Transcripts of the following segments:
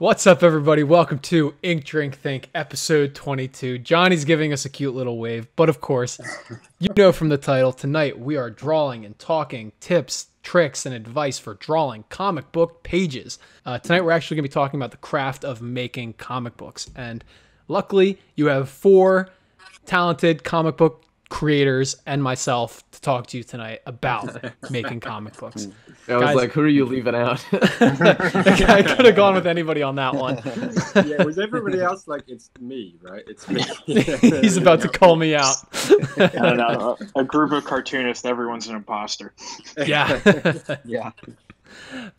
What's up, everybody? Welcome to Ink Drink Think, episode 22. Johnny's giving us a cute little wave, but of course, you know from the title, tonight we are drawing and talking tips, tricks, and advice for drawing comic book pages. Tonight we're actually going to be talking about the craft of making comic books. And luckily, you have four talented comic book creators and myself to talk to you tonight about making comic books. I was like, who are you leaving out? I could have gone with anybody on that one. Yeah, was everybody else like, it's me, right? It's me. He's about to call me out. I don't know. A group of cartoonists, everyone's an imposter. Yeah. Yeah.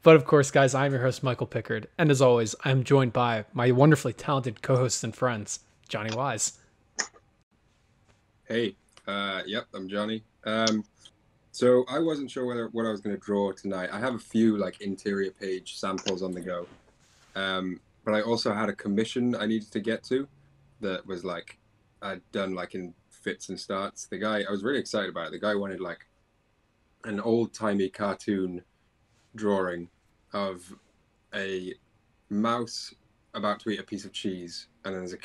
But of course, guys, I'm your host, Michael Pickard. And as always, I'm joined by my wonderfully talented co-hosts and friends, Jonny Wise. Hey. Yep, I'm Johnny. So I wasn't sure what I was going to draw tonight. I have a few like interior page samples on the go, but I also had a commission I needed to get to that was like I'd done like in fits and starts. The guy, I was really excited about it. The guy wanted like an old-timey cartoon drawing of a mouse about to eat a piece of cheese, and then there's a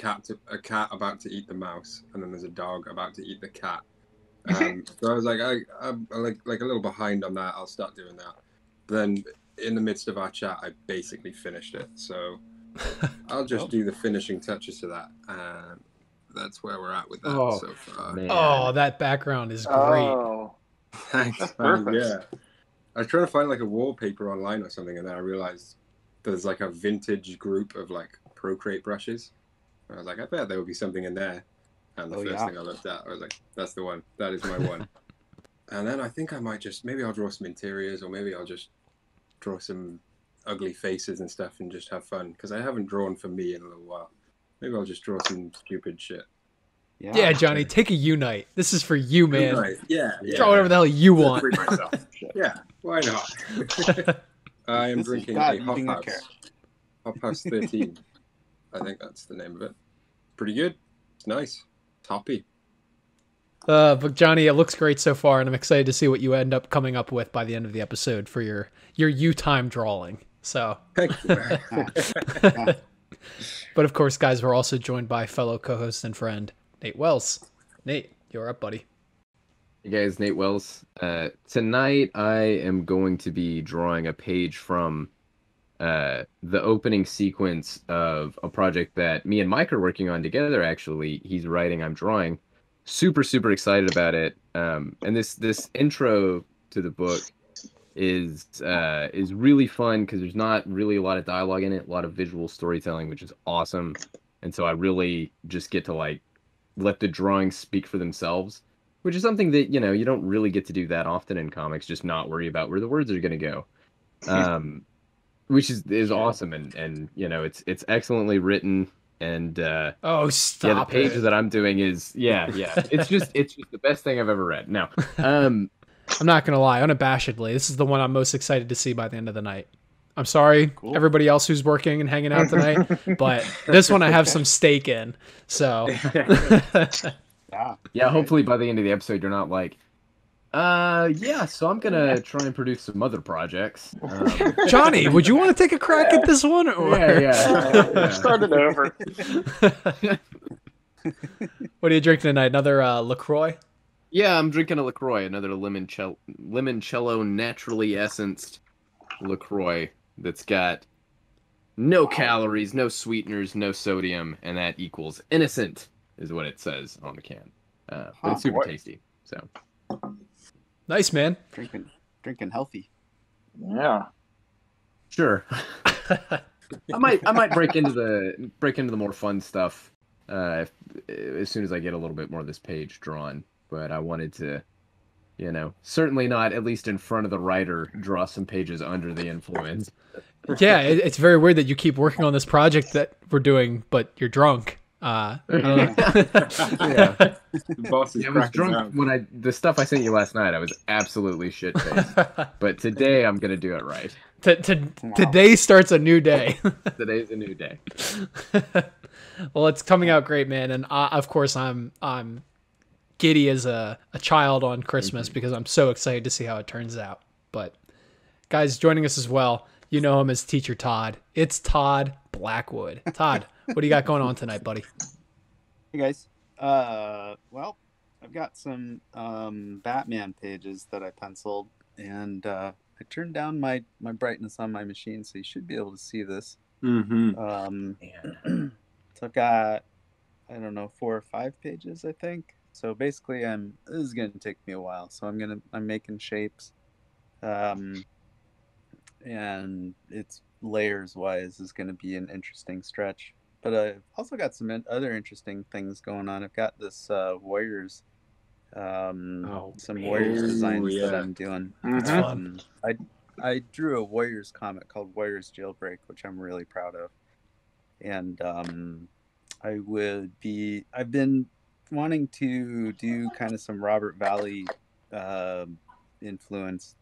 cat about to eat the mouse, and then there's a dog about to eat the cat. So I was like, I'm like a little behind on that. I'll start doing that. But then in the midst of our chat, I basically finished it. So I'll just do the finishing touches to that. That's where we're at with that so far. Man. Oh, that background is great. Oh. Thanks. Yeah, I was trying to find like a wallpaper online or something, and then I realized there's like a vintage group of like Procreate brushes. I was like, I bet there would be something in there. And the first thing I looked at, I was like, that's the one. That is my one. And then I think I might just, maybe I'll draw some interiors, or maybe I'll just draw some ugly faces and stuff and just have fun. Because I haven't drawn for me in a little while. Maybe I'll just draw some stupid shit. Yeah, yeah, Johnny, take a Unite. This is for you, man. Unite. Yeah, yeah. Draw whatever the hell you want. Free myself. Yeah, why not? I am drinking a Hop House 13. I think that's the name of it. Pretty good. It's nice. Toppy. But Johnny, it looks great so far, and I'm excited to see what you end up coming up with by the end of the episode for your U-time drawing. So. But of course, guys, we're also joined by fellow co-host and friend Nate Wells. Nate, you're up, buddy. Hey guys, Nate Wells. Tonight I am going to be drawing a page from the opening sequence of a project that me and Mike are working on together. Actually, he's writing, I'm drawing. Super excited about it. And this intro to the book is really fun because there's not really a lot of dialogue in it, a lot of visual storytelling, which is awesome. And so I really just get to like let the drawings speak for themselves, which is something that, you know, you don't really get to do that often in comics. Just not worry about where the words are going to go. Which is awesome, and you know, it's excellently written, and the pages that I'm doing is it's just the best thing I've ever read. Now, I'm not gonna lie, unabashedly, this is the one I'm most excited to see by the end of the night. I'm sorry, everybody else who's working and hanging out tonight, but this one I have some stake in. So, yeah, hopefully by the end of the episode, you're not like, yeah, so I'm gonna try and produce some other projects. Johnny, would you want to take a crack at this one? Or... Yeah. Start it over. What are you drinking tonight? Another LaCroix? Yeah, I'm drinking a LaCroix, another limoncello naturally essenced LaCroix that's got no calories, no sweeteners, no sodium, and that equals innocent, is what it says on the can. But it's super tasty, so... Nice, man. Drinking healthy. Yeah. Sure. I might break into the more fun stuff as soon as I get a little bit more of this page drawn. But I wanted to, you know, certainly not, at least in front of the writer, draw some pages under the influence. Yeah, it's very weird that you keep working on this project that we're doing, but you're drunk. I was drunk when the stuff I sent you last night. I was absolutely shit faced, but today I'm gonna do it right. Today starts a new day. Today's a new day. Well, it's coming out great, man, and of course I'm giddy as a child on Christmas because I'm so excited to see how it turns out. But guys, joining us as well, You know him as Teacher Todd. It's Todd Blackwood. Todd, what do you got going on tonight, buddy? Hey, guys. Well, I've got some Batman pages that I penciled, and I turned down my brightness on my machine, so you should be able to see this. Mm-hmm. So I've got, I don't know, 4 or 5 pages, I think. So basically, this is going to take me a while. So I'm making shapes, and it's layers wise is going to be an interesting stretch. But I've also got some other interesting things going on. I've got this Warriors, some Warriors designs that I'm doing. Mm-hmm. I drew a Warriors comic called Warriors Jailbreak, which I'm really proud of. And I've been wanting to do kind of some Robert Valley influenced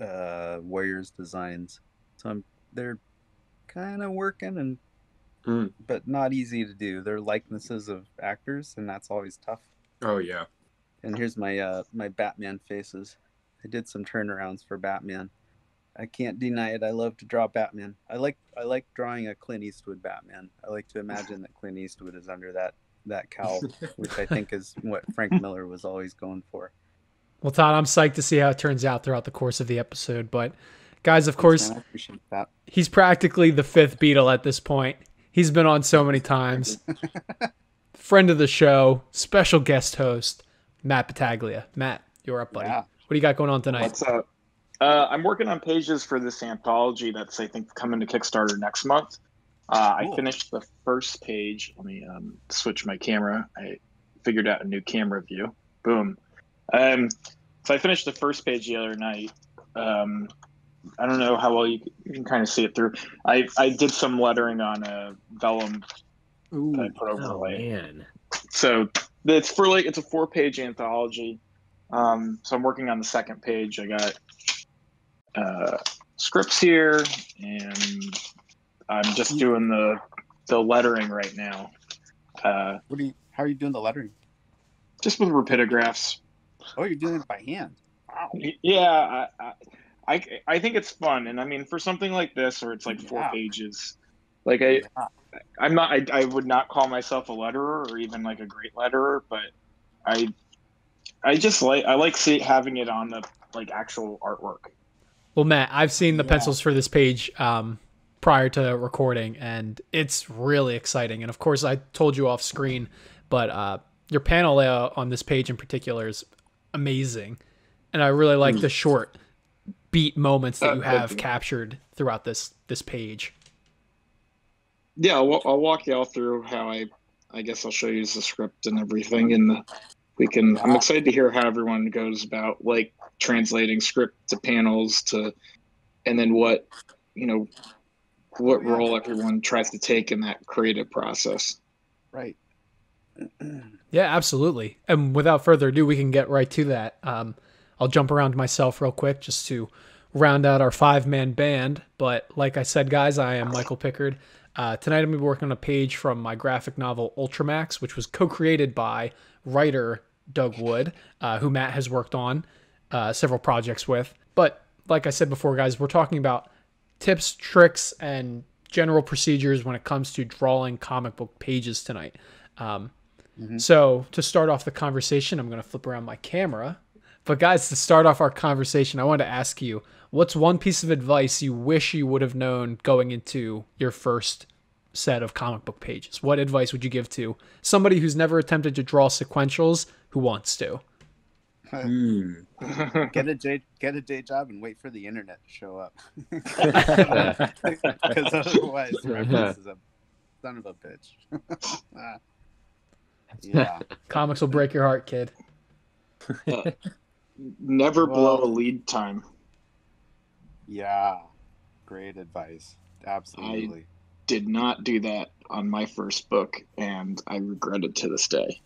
Warriors designs. So they're kind of working, and but not easy to do. They're likenesses of actors, and that's always tough. Oh, yeah. And here's my my Batman faces. I did some turnarounds for Batman. I can't deny it. I love to draw Batman. I like drawing a Clint Eastwood Batman. I like to imagine that Clint Eastwood is under that cowl, which I think is what Frank Miller was always going for. Well, Todd, I'm psyched to see how it turns out throughout the course of the episode. But guys, of course, he's practically the fifth Beatle at this point. He's been on so many times. Friend of the show, special guest host, Matt Battaglia. Matt, you're up, buddy. Yeah. What do you got going on tonight? What's up? I'm working on pages for this anthology that's, I think, coming to Kickstarter next month. Cool. I finished the first page. Let me switch my camera. I figured out a new camera view. Boom. So I finished the first page the other night. I don't know how well you can kind of see it through. I did some lettering on a vellum that I put overlay. Oh, man. So it's it's a 4-page anthology. So I'm working on the second page. I got scripts here, and I'm just doing the lettering right now. How are you doing the lettering? Just with rapidographs. Oh, you're doing it by hand. Wow. Yeah, I think it's fun, and I mean, for something like this, or it's like 4 pages, like I would not call myself a letterer or even like a great letterer, but I like having it on the like actual artwork. Well, Matt, I've seen the pencils for this page prior to recording, and it's really exciting. And of course, I told you off screen, but your panel layout on this page in particular is amazing. And I really like the short beat moments that you have captured throughout this page. Yeah, I'll walk you all through how I guess I'll show you the script and everything. And I'm excited to hear how everyone goes about like translating script to panels and then what, you know, what role everyone tries to take in that creative process. Right. Yeah, absolutely. And without further ado, we can get right to that. I'll jump around myself real quick just to round out our 5-man band. But like I said, guys, I am Michael Pickard. Tonight I'm going to be working on a page from my graphic novel Ultramax, which was co-created by writer Doug Wood, who Matt has worked on several projects with. But like I said before, guys, we're talking about tips, tricks, and general procedures when it comes to drawing comic book pages tonight. So to start off the conversation, I'm going to flip around my camera. But guys, to start off our conversation, I wanted to ask you, what's one piece of advice you wish you would have known going into your first set of comic book pages? What advice would you give to somebody who's never attempted to draw sequentials who wants to? Get a day job and wait for the internet to show up. Because otherwise, reference is a son of a bitch. Yeah, comics will break your heart, kid. Never blow a lead time. Yeah, great advice. Absolutely. I did not do that on my first book, and I regret it to this day.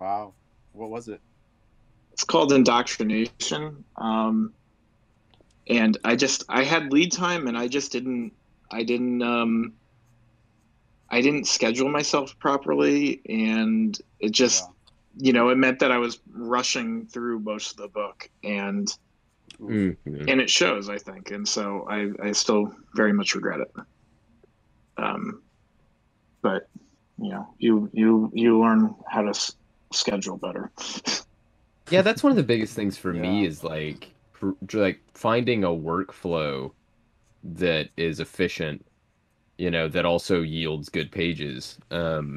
Wow, what was it? It's called Indoctrination, and I had lead time, and I didn't schedule myself properly, and it just, you know, it meant that I was rushing through most of the book, and And it shows, I think. And so I still very much regret it. But you know, you learn how to schedule better. Yeah, that's one of the biggest things for me is like finding a workflow that is efficient, you know, that also yields good pages. Because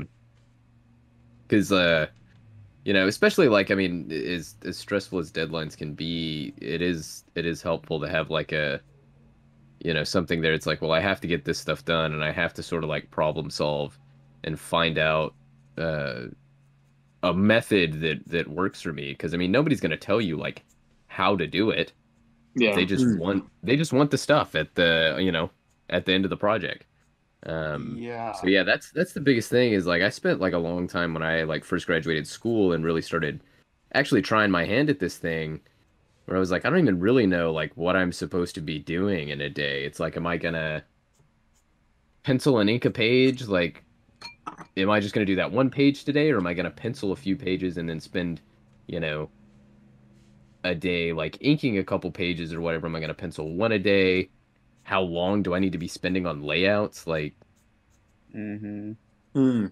you know, especially like, I mean, as stressful as deadlines can be, it is helpful to have like a, you know, something there. It's like, well, I have to get this stuff done, and I have to sort of like problem solve and find out a method that works for me. Because I mean, nobody's gonna tell you like how to do it. Yeah, they just want the stuff at the, you know, at the end of the project. So yeah, that's the biggest thing is like I spent like a long time when I like first graduated school and really started actually trying my hand at this thing where I was like, I don't even really know like what I'm supposed to be doing in a day. It's like, am I gonna pencil and ink a page? Like, am I just gonna do that one page today, or am I gonna pencil a few pages and then spend, you know, a day like inking a couple pages or whatever? Am I gonna pencil one a day? How long do I need to be spending on layouts? Like, yeah. And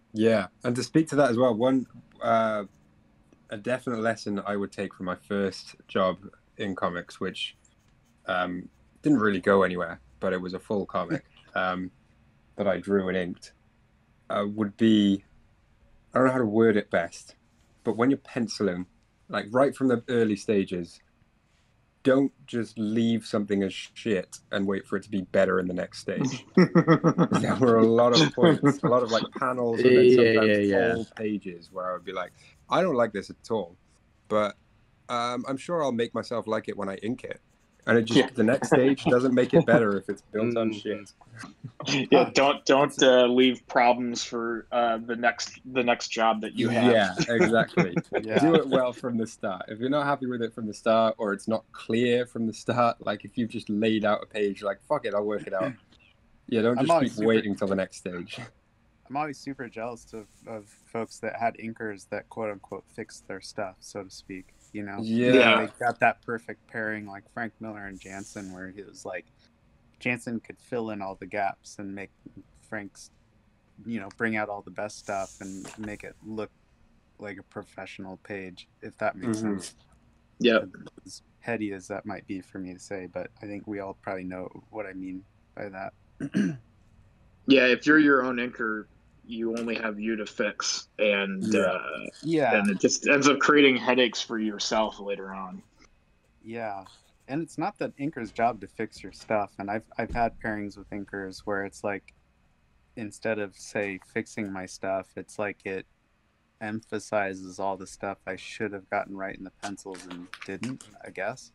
to speak to that as well, one a definite lesson I would take from my first job in comics, which didn't really go anywhere, but it was a full comic that I drew and inked, would be, I don't know how to word it best, but when you're penciling, like right from the early stages, don't just leave something as shit and wait for it to be better in the next stage. There were a lot of points, a lot of like panels, and then sometimes whole pages where I would be like, I don't like this at all, but I'm sure I'll make myself like it when I ink it. And it just the next stage doesn't make it better if it's built on shit. Yeah, don't leave problems for the next job that you have. Yeah, exactly. Do it well from the start. If you're not happy with it from the start, or it's not clear from the start, like if you've just laid out a page, like fuck it, I'll work it out. Yeah, don't just keep waiting till the next stage. I'm always super jealous of folks that had inkers that quote unquote fixed their stuff, so to speak. You know, they got that perfect pairing, like Frank Miller and Jansen, where he was like, Jansen could fill in all the gaps and make Frank's, you know, bring out all the best stuff and make it look like a professional page, if that makes sense. Yeah, as heady as that might be for me to say, but I think we all probably know what I mean by that. Yeah, if you're your own inker, you only have you to fix, and and it just ends up creating headaches for yourself later on. Yeah, and it's not the inker's job to fix your stuff. And I've had pairings with inkers where it's like, instead of say fixing my stuff, it's like it emphasizes all the stuff I should have gotten right in the pencils and didn't, I guess.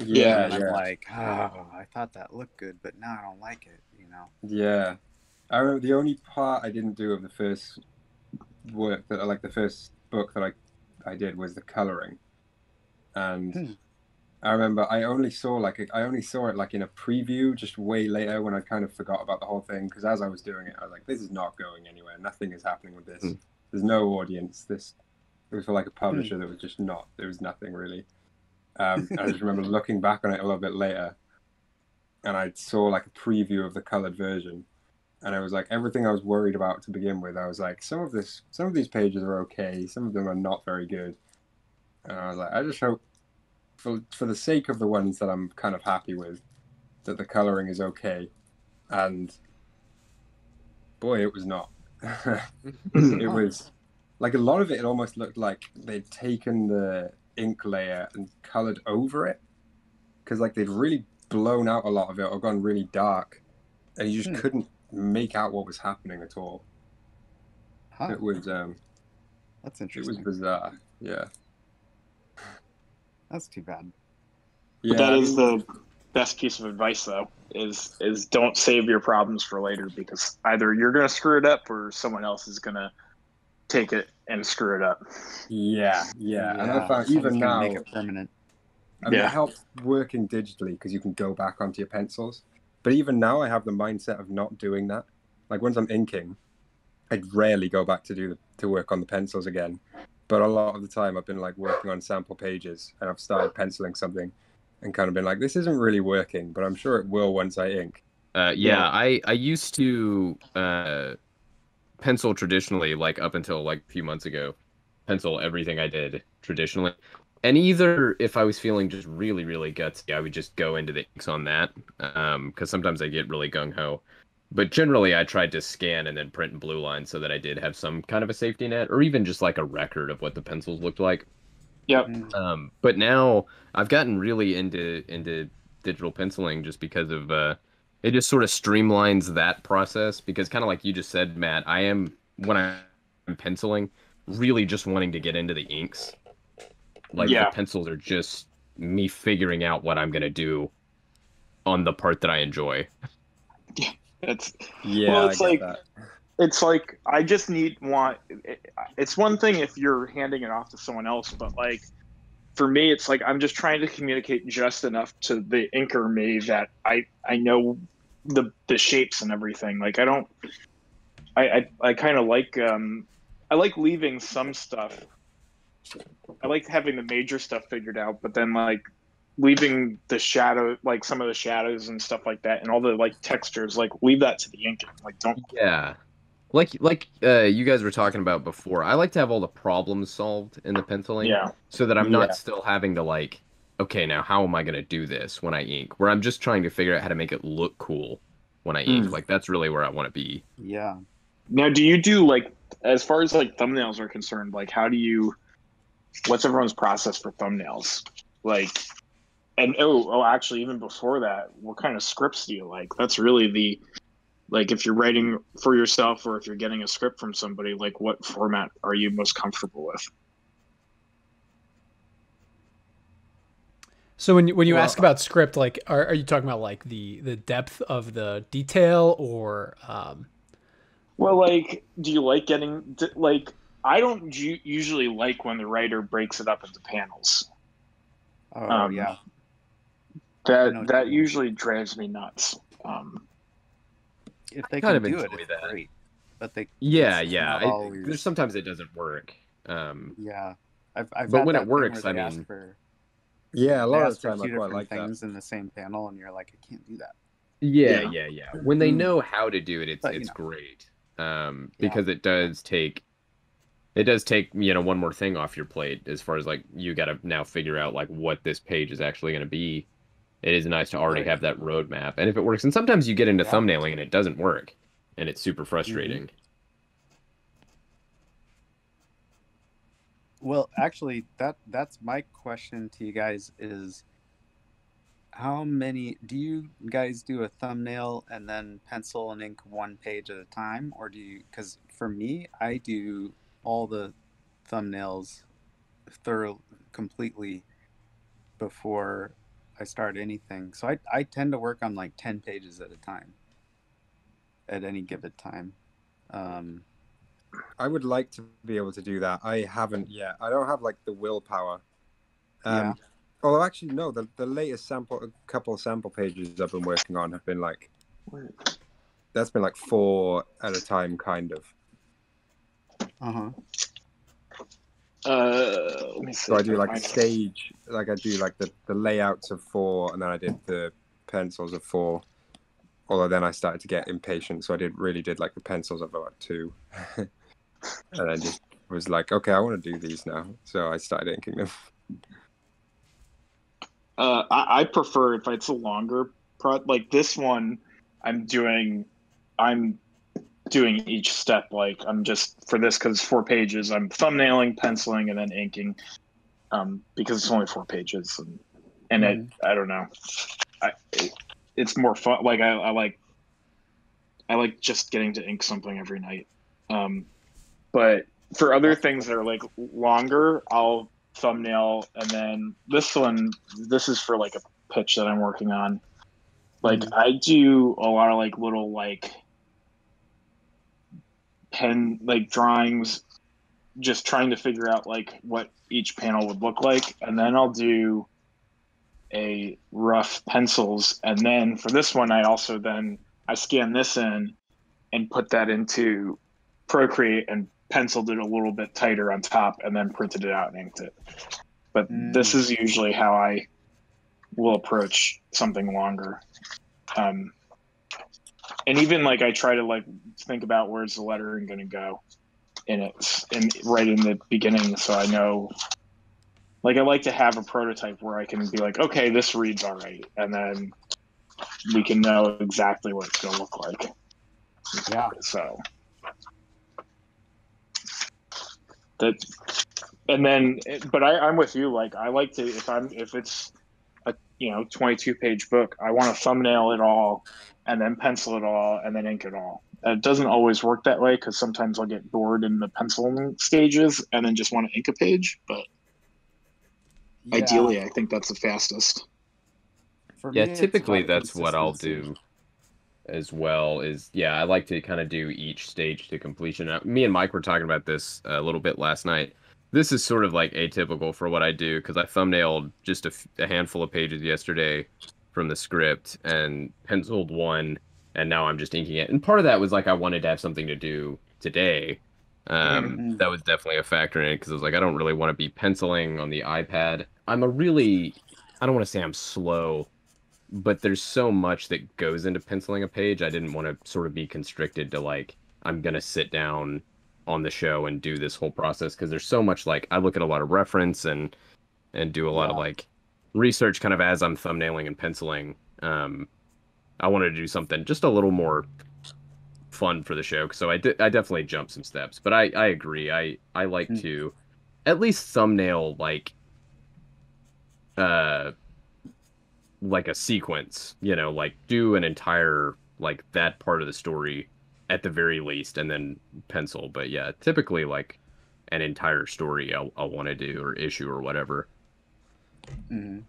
Yeah, and I'm like, oh, I thought that looked good, but now I don't like it, you know. Yeah. I remember the only part I didn't do of the first work that, like the first book that I did, was the coloring, and I remember I only saw it like in a preview just way later when I kind of forgot about the whole thing, because as I was doing it I was like, this is not going anywhere, nothing is happening with this, there's no audience, it was for like a publisher that was just not, there was nothing really. I just remember looking back on it a little bit later, and I saw like a preview of the colored version. And I was like, everything I was worried about to begin with, I was like, some of these pages are okay, some of them are not very good. And I was like, I just hope, for the sake of the ones that I'm kind of happy with, that the coloring is okay. And boy, it was not. It was like a lot of it almost looked like they'd taken the ink layer and colored over it, because like they'd really blown out a lot of it or gone really dark, and you just couldn't make out what was happening at all. It was that's interesting. It was bizarre. Yeah, that's too bad. Yeah, that is the best piece of advice though, is don't save your problems for later, because either you're gonna screw it up or someone else is gonna take it and screw it up. Yeah. And I found even now, make it permanent. I mean, it helps working digitally because you can go back onto your pencils. But even now, I have the mindset of not doing that. Like once I'm inking, I'd rarely go back to work on the pencils again. But a lot of the time, I've been like working on sample pages, and I've started penciling something, and kind of been like, this isn't really working, but I'm sure it will once I ink? Yeah, I used to pencil traditionally, like up until like a few months ago, pencil everything I did traditionally. And either if I was feeling just really, really gutsy, I would just go into the inks on that, because sometimes I get really gung-ho. But generally, I tried to scan and then print in blue line so that I did have some kind of a safety net, or even just like a record of what the pencils looked like. Yep. But now I've gotten really into digital penciling just because of it just sort of streamlines that process, because kind of like you just said, Matt, I am, when I'm penciling, really just wanting to get into the inks. Like, the pencils are just me figuring out what I'm going to do on the part that I enjoy. It's like I just it's one thing if you're handing it off to someone else, but like for me, it's like I'm just trying to communicate just enough to the inker me that I know the shapes and everything. Like I kind of like I like leaving some stuff. I like having the major stuff figured out, but then like leaving the shadow, like some of the shadows and stuff like that, and all the like textures, like leave that to the ink. Like don't. Yeah, like you guys were talking about before. I like to have all the problems solved in the penciling, so that I'm not still having to like, okay, now how am I gonna do this when I ink? Where I'm just trying to figure out how to make it look cool when I ink. Like that's really where I want to be. Yeah. Now, do you do like, as far as like thumbnails are concerned, like how do you? What's everyone's process for thumbnails? Like. And actually, even before that, what kind of scripts do you like? That's really the, like, if you're writing for yourself or if you're getting a script from somebody, like, what format are you most comfortable with? So when you ask about script, like, are you talking about like the depth of the detail or? Well, like, do you like getting like? I don't usually like when the writer breaks it up into panels. Oh yeah. That usually drives me nuts. If they kind of do it, it's great. But they there's sometimes it doesn't work. But when it works, I mean, a lot of times I quite like things in the same panel, and you're like, I can't do that. Yeah. When they know how to do it, it's great. Because it does take, you know, one more thing off your plate as far as like you got to now figure out like what this page is actually going to be. It is nice to already have that roadmap. And if it works, and sometimes you get into thumbnailing and it doesn't work and it's super frustrating. Well, actually that's my question to you guys is how many do you guys do a thumbnail and then pencil and ink one page at a time? Or do you, cause for me, I do all the thumbnails completely before I start anything. So I tend to work on like 10 pages at a time at any given time. I would like to be able to do that. I haven't yet. I don't have like the willpower. Although actually no, the latest couple sample pages I've been working on have been like, that's been like 4 at a time kind of. So I do like a stage, like I do like the layouts of 4, and then I did the pencils of 4. Although then I started to get impatient, so I really did like the pencils of about 2, and I just was like, okay, I want to do these now, so I started inking them. I prefer if it's a longer like this one. I'm doing each step, like I'm just for this because 4 pages I'm thumbnailing, penciling, and then inking, because it's only 4 pages and I don't know, it's more fun. Like I like just getting to ink something every night, but for other things that are like longer, I'll thumbnail, and then this is for like a pitch that I'm working on. Like I do a lot of like little like pen like drawings, just trying to figure out like what each panel would look like, and then I'll do a rough pencils, and then for this one I also then I scan this in and put that into Procreate and penciled it a little bit tighter on top and then printed it out and inked it. But this is usually how I will approach something longer. And even like I try to like think about where's the lettering going to go in it, and right in the beginning, so I know. Like I like to have a prototype where I can be like, okay, this reads all right, and then we can know exactly what it's going to look like. Yeah. So that, and then, but I'm with you. Like I like to, if it's a, 22-page book, I want to thumbnail it all, and then pencil it all, and then ink it all. It doesn't always work that way, because sometimes I'll get bored in the penciling stages and then just want to ink a page, but. Yeah. Ideally, I think that's the fastest. For me, typically that's what I'll do as well. I like to kind of do each stage to completion. Me and Mike were talking about this a little bit last night. This is sort of like atypical for what I do, because I thumbnailed just a handful of pages yesterday from the script and penciled one, and now I'm just inking it. And part of that was like I wanted to have something to do today. That was definitely a factor in it, because I was like, I don't really want to be penciling on the iPad. I don't want to say I'm slow, but there's so much that goes into penciling a page. I didn't want to sort of be constricted to like, I'm going to sit down on the show and do this whole process, because there's so much, like I look at a lot of reference and do a lot of like research kind of as I'm thumbnailing and penciling. I wanted to do something just a little more fun for the show, so I definitely jumped some steps, but I agree. I like to at least thumbnail like a sequence, like do an entire like that part of the story at the very least, and then pencil. But yeah, typically like an entire story I want to do, or issue or whatever.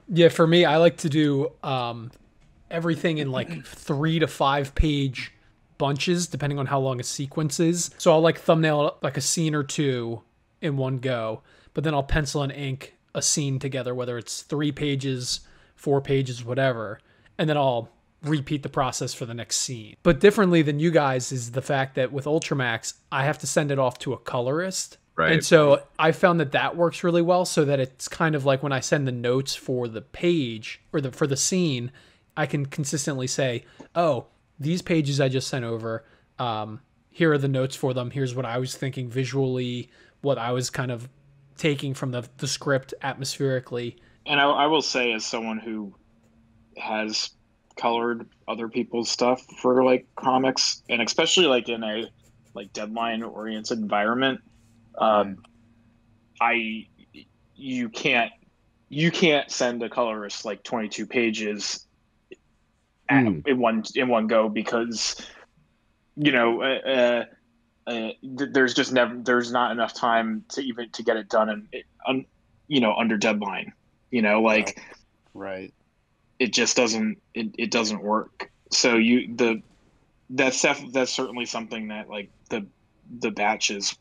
Yeah, for me, I like to do everything in like 3 to 5 page bunches, depending on how long a sequence is. So I'll like thumbnail like a scene or two in one go, but then I'll pencil and ink a scene together, whether it's 3 pages, 4 pages, whatever, and then I'll repeat the process for the next scene. But differently than you guys is the fact that with Ultramax, I have to send it off to a colorist. Right. And so I found that works really well, so that it's kind of like when I send the notes for the page or for the scene, I can consistently say, oh, these pages I just sent over, here are the notes for them. Here's what I was thinking visually, what I was kind of taking from the script atmospherically. And I will say, as someone who has colored other people's stuff for like comics, and especially like in a like deadline oriented environment, you can't send a colorist like 22 pages in one go, because there's not enough time to get it done, and under deadline, like right, it just doesn't it doesn't work. So that's certainly something that like the batches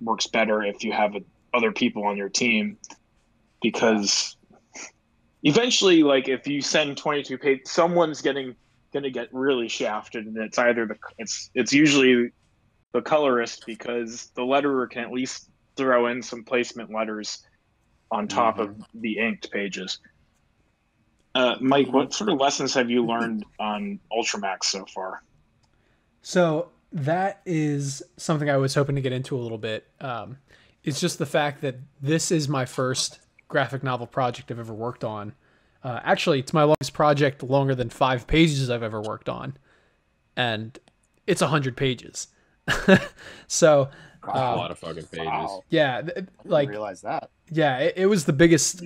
works better if you have other people on your team, because eventually, like if you send 22 pages, someone's gonna get really shafted, and it's either it's usually the colorist, because the letterer can at least throw in some placement letters on top of the inked pages. Mike, what sort of lessons have you learned on Ultramax so far? So that is something I was hoping to get into a little bit. It's just the fact that this is my first graphic novel project I've ever worked on. Actually, it's my longest project, longer than 5 pages I've ever worked on, and it's 100 pages. So a lot of fucking pages. Wow. Yeah, I didn't realize that. Yeah, it was the biggest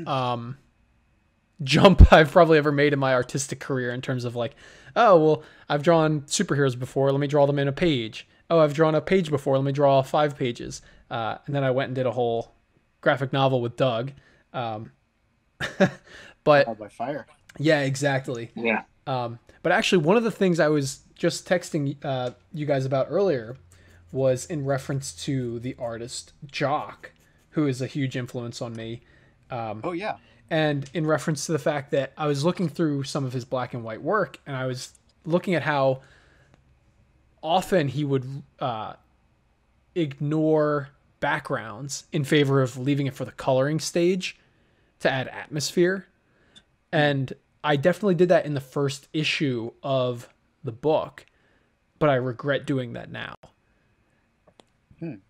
jump I've probably ever made in my artistic career, in terms of like, oh well, I've drawn superheroes before, let me draw them in a page. Oh, I've drawn a page before, let me draw 5 pages. And then I went and did a whole graphic novel with Doug. But by fire. Yeah, exactly. Yeah. But actually, one of the things I was just texting you guys about earlier was in reference to the artist Jock, who is a huge influence on me. Oh yeah. And in reference to the fact that I was looking through some of his black and white work, and I was looking at how often he would ignore backgrounds in favor of leaving it for the coloring stage to add atmosphere. And I definitely did that in the first issue of the book, but I regret doing that now.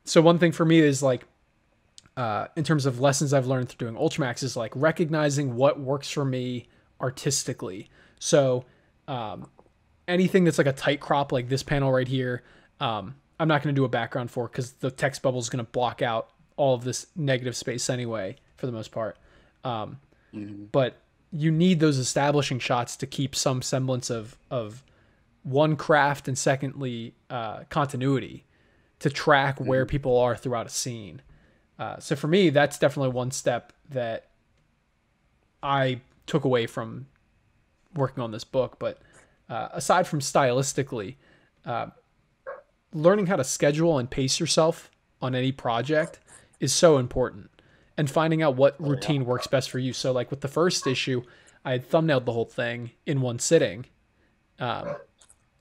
So one thing for me is like, in terms of lessons I've learned through doing Ultramax, is like recognizing what works for me artistically. So anything that's like a tight crop, like this panel right here, I'm not going to do a background for because the text bubble is going to block out all of this negative space anyway, for the most part. But you need those establishing shots to keep some semblance of one, craft, and secondly, continuity, to track where people are throughout a scene. So for me, that's definitely one step that I took away from working on this book. But aside from stylistically, learning how to schedule and pace yourself on any project is so important, and finding out what routine works best for you. So like with the first issue, I had thumbnailed the whole thing in one sitting, and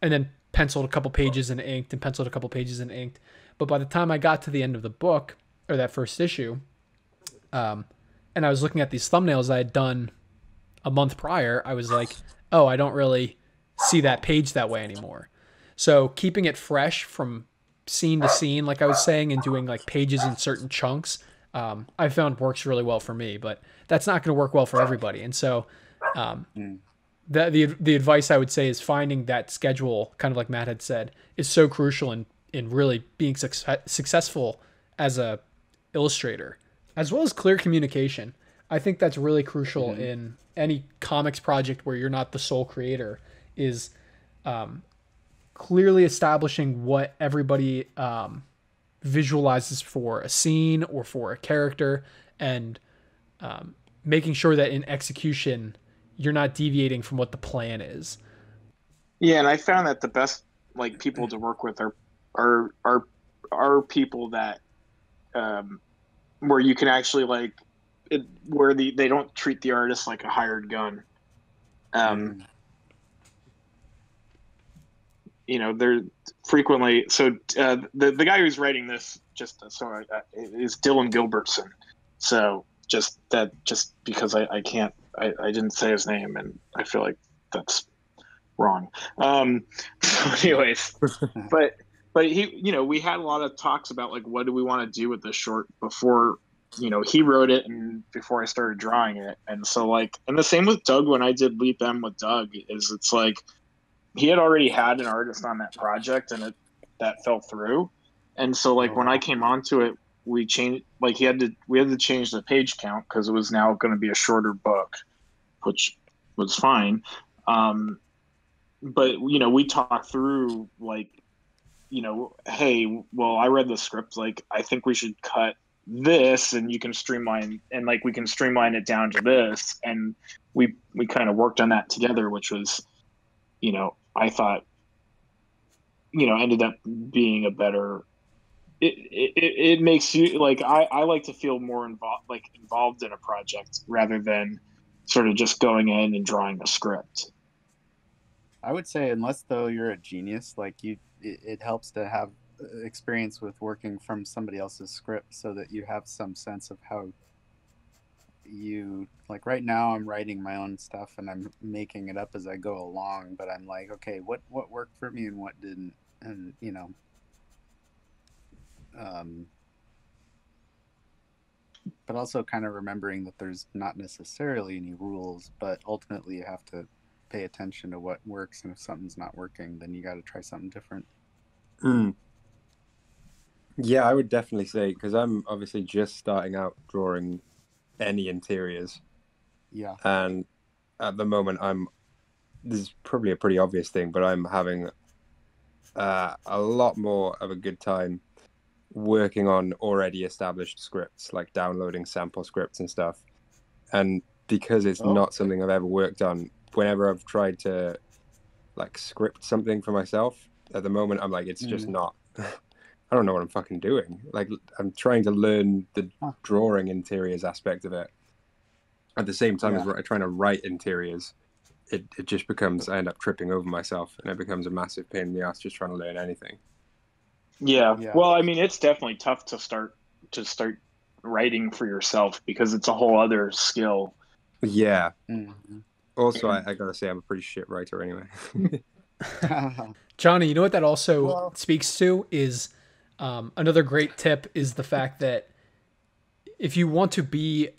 then penciled a couple pages and inked, and penciled a couple pages and inked. But by the time I got to the end of the book, or that first issue, and I was looking at these thumbnails I had done a month prior, I was like, oh, I don't really see that page that way anymore. So keeping it fresh from scene to scene, like I was saying, and doing like pages in certain chunks, I found works really well for me, but that's not going to work well for everybody. And so, the advice I would say is finding that schedule, kind of like Matt had said, is so crucial in really being successful as a illustrator, as well as clear communication. I think that's really crucial in any comics project where you're not the sole creator, is clearly establishing what everybody visualizes for a scene or for a character, and making sure that in execution, you're not deviating from what the plan is. Yeah, and I found that the best like people to work with are people that where you can actually like it, where they don't treat the artist like a hired gun. You know, they're frequently so the guy who's writing this, just sorry, is Dylan Gilbertson. So just that, just because I can't. I didn't say his name, and I feel like that's wrong. So anyways, but he, you know, we had a lot of talks about like, what do we want to do with this short before, you know, he wrote it and before I started drawing it. And so like, and the same with Doug, when I did Leap M with Doug, is it's like, he had already had an artist on that project, and that fell through. And so like, when I came onto it, we changed, like we had to change the page count because it was now going to be a shorter book, which was fine. But you know, we talked through like, you know, hey, well, I read the script, like I think we should cut this, and you can streamline, and like we can streamline it down to this. And we kind of worked on that together, which was, you know, I thought, you know, ended up being a better. It makes you like, I like to feel more involved in a project rather than sort of just going in and drawing a script. I would say, unless though you're a genius, like it helps to have experience with working from somebody else's script so that you have some sense of how you, like right now I'm writing my own stuff and I'm making it up as I go along, but I'm like, okay, what worked for me and what didn't, and you know, but also kind of remembering that there's not necessarily any rules, but ultimately you have to pay attention to what works, and if something's not working, then you got to try something different. Yeah, I would definitely say, because I'm obviously just starting out drawing any interiors. Yeah. And at the moment this is probably a pretty obvious thing, but I'm having a lot more of a good time working on already established scripts, like downloading sample scripts and stuff. And because it's not something I've ever worked on, whenever I've tried to like script something for myself, at the moment I'm like, it's just not I don't know what I'm fucking doing. Like I'm trying to learn the drawing interiors aspect of it at the same time as trying to write interiors. It just becomes, I end up tripping over myself, and it becomes a massive pain in the ass just trying to learn anything. Yeah. Well, I mean, it's definitely tough to start writing for yourself because it's a whole other skill. Yeah. Also, I gotta say, I'm a pretty shit writer anyway. Johnny, you know what that also speaks to is another great tip is the fact that if you want to be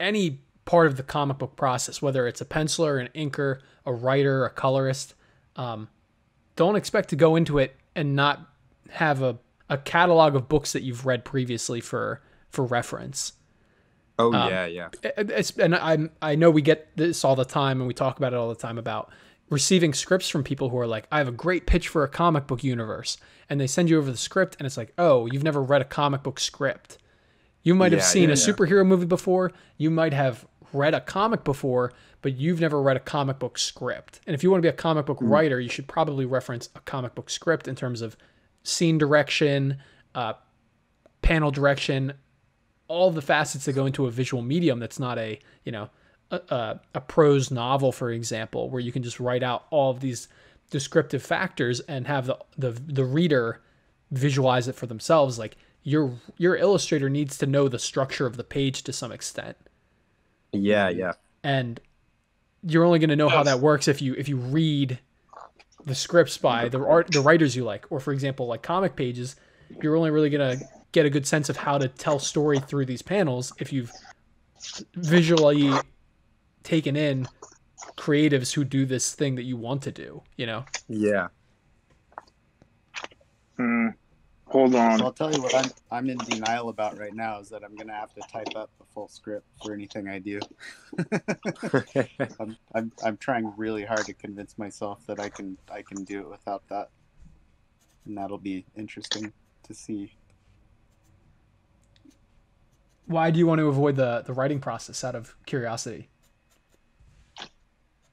any part of the comic book process, whether it's a penciler, an inker, a writer, a colorist, don't expect to go into it and not have a catalog of books that you've read previously for reference. Oh, yeah. I know we get this all the time, and we talk about it all the time about receiving scripts from people who are like, I have a great pitch for a comic book universe. And they send you over the script, and it's like, oh, you've never read a comic book script. You might have seen a superhero movie before. You might have read a comic before, but you've never read a comic book script. And if you want to be a comic book writer, you should probably reference a comic book script in terms of scene direction, panel direction, all the facets that go into a visual medium that's not a, you know, a prose novel, for example, where you can just write out all of these descriptive factors and have the reader visualize it for themselves. Like your illustrator needs to know the structure of the page to some extent. Yeah. And you're only going to know how that works if you read the scripts by the writers you like, or for example, like comic pages, you're only really going to get a good sense of how to tell story through these panels if you've visually taken in creatives who do this thing that you want to do, you know? Yeah. Hold on. So I'll tell you what I'm in denial about right now is that I'm going to have to type up a full script for anything I do. I'm trying really hard to convince myself that I can do it without that. And that'll be interesting to see. Why do you want to avoid the writing process out of curiosity?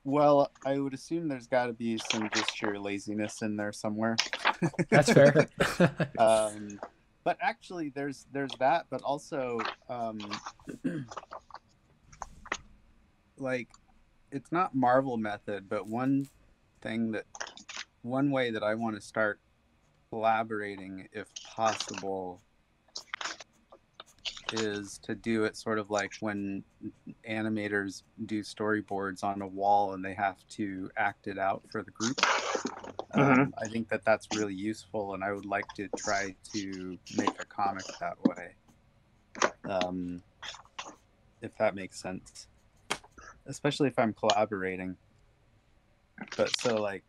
Well, I would assume there's got to be some just sheer laziness in there somewhere. That's fair. But actually, there's that, but also, like, it's not Marvel method, but one way that I want to start collaborating, if possible, is to do it sort of like when animators do storyboards on a wall and they have to act it out for the group. I think that that's really useful, and I would like to try to make a comic that way, if that makes sense, especially if I'm collaborating. But so like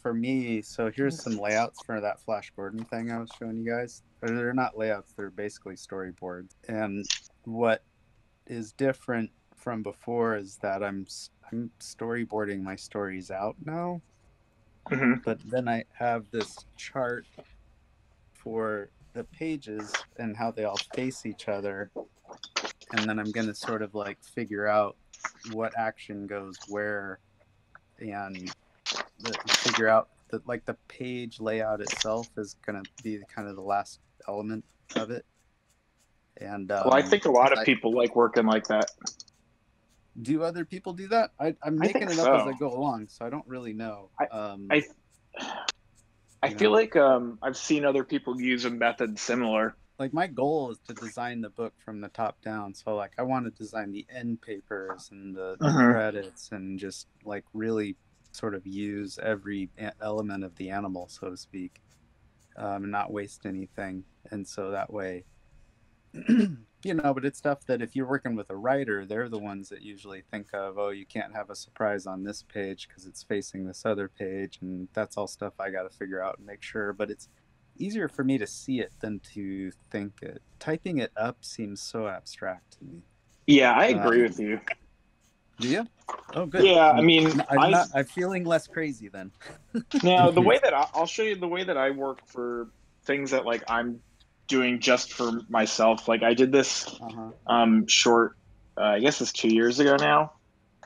for me, so here's some layouts for that Flash Gordon thing I was showing you guys. They're not layouts, they're basically storyboards. And what is different from before is that I'm storyboarding my stories out now. But then I have this chart for the pages and how they all face each other. And then I'm going to sort of like figure out what action goes where, and figure out that like the page layout itself is going to be kind of the last element of it. And well, I think a lot of people like working like that. Do other people do that? I'm making it up as I go along, so I don't really know. I feel like I've seen other people use a method similar. Like my goal is to design the book from the top down. So like I want to design the end papers and the credits, and just like really sort of use every element of the animal, so to speak, and not waste anything. And so that way, you know, but it's stuff that if you're working with a writer, they're the ones that usually think of, oh, you can't have a surprise on this page because it's facing this other page. And that's all stuff I got to figure out and make sure. But it's easier for me to see it than to think it. Typing it up seems so abstract to me. Yeah, I agree with you. Do you? Oh, good. Yeah, I mean, I'm feeling less crazy then. Now, the way that I'll show you the way that I work for things that like I'm doing just for myself. Like I did this short, I guess it's 2 years ago now,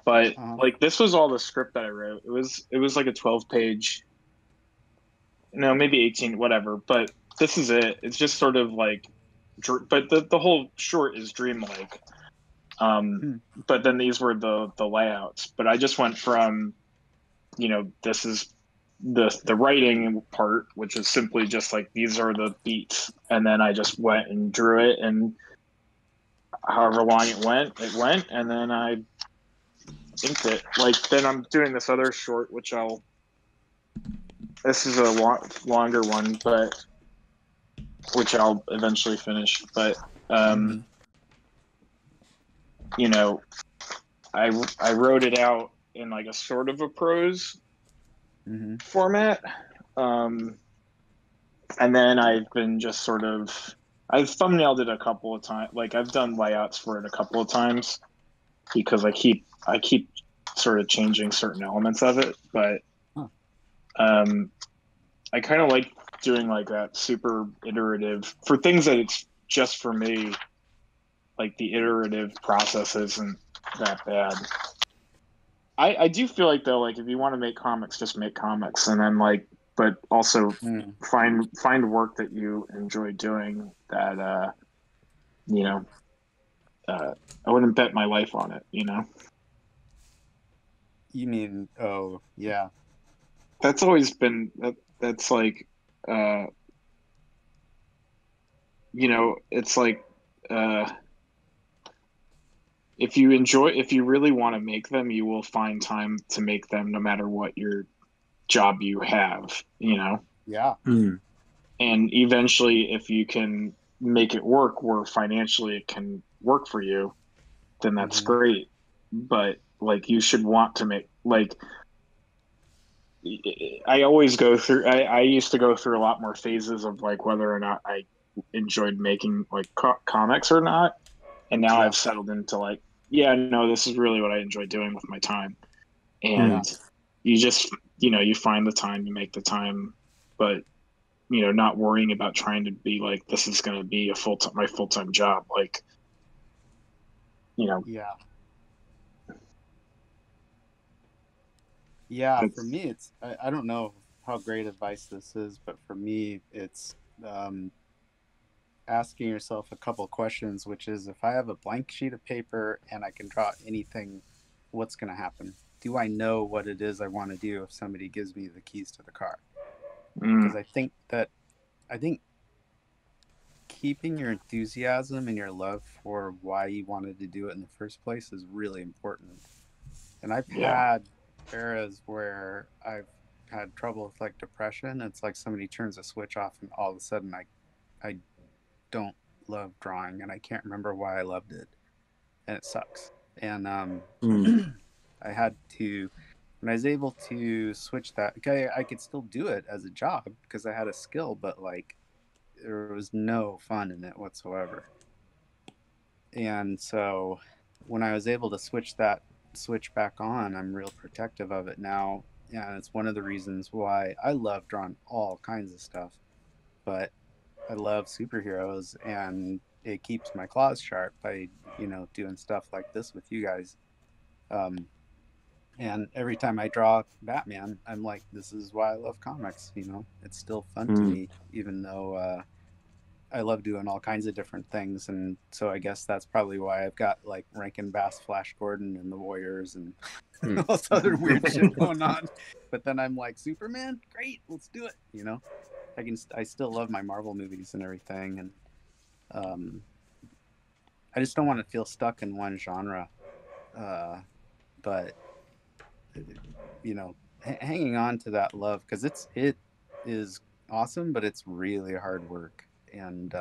but like this was all the script that I wrote. It was like a 12-page, no, maybe 18, whatever. But this is it. It's just sort of like, but the whole short is dreamlike. But then these were the layouts, but I just went from, you know, this is the writing part, which is simply just like, these are the beats. And then I just went and drew it, and however long it went, and then I inked it. Like, then I'm doing this other short, which I'll... This is a longer one, but... Which I'll eventually finish, but... You know, I wrote it out in, like, a sort of a prose format. And then I've been just sort of... I've thumbnailed it a couple of times. Like, I've done layouts for it a couple of times because I keep sort of changing certain elements of it. But I kind of like doing, like, that super iterative... For things that it's just for me, like, the iterative process isn't that bad. I do feel like, though, like, if you want to make comics, just make comics. And then, like... But also find work that you enjoy doing that, you know, I wouldn't bet my life on it, you know? You mean, oh, yeah. That's always been, that's like, you know, it's like, if you really want to make them, you will find time to make them no matter what your job you have, you know? Yeah. And eventually, if you can make it work where financially it can work for you, then that's great. But, like, you should want to make, like, I used to go through a lot more phases of, like, whether or not I enjoyed making, like, comics or not. And now I've settled into, like, yeah, no, this is really what I enjoy doing with my time. And you just... You know, you find the time, you make the time, but, you know, not worrying about trying to be like, this is going to be a my full-time job. Like, you know. Yeah. Yeah, for me, it's, I don't know how great advice this is, but for me, it's asking yourself a couple questions, which is, if I have a blank sheet of paper and I can draw anything, what's going to happen? Do I know what it is I want to do if somebody gives me the keys to the car? Because I think keeping your enthusiasm and your love for why you wanted to do it in the first place is really important. And I've had eras where I've had trouble with, like, depression. It's like somebody turns a switch off and all of a sudden I don't love drawing and I can't remember why I loved it. And it sucks. And I had to, when I was able to switch that, okay, I could still do it as a job because I had a skill, but, like, there was no fun in it whatsoever. And so when I was able to switch back on, I'm real protective of it now. And it's one of the reasons why I love drawing all kinds of stuff, but I love superheroes and it keeps my claws sharp by, you know, doing stuff like this with you guys. And every time I draw Batman, I'm like, this is why I love comics, you know? It's still fun to me, even though I love doing all kinds of different things. And so I guess that's probably why I've got, like, Rankin Bass, Flash Gordon, and the Warriors, and all this other weird shit going on. But then I'm like, Superman? Great, let's do it, you know? I still love my Marvel movies and everything, and I just don't want to feel stuck in one genre. But... you know, hanging on to that love, because it is awesome, but it's really hard work. And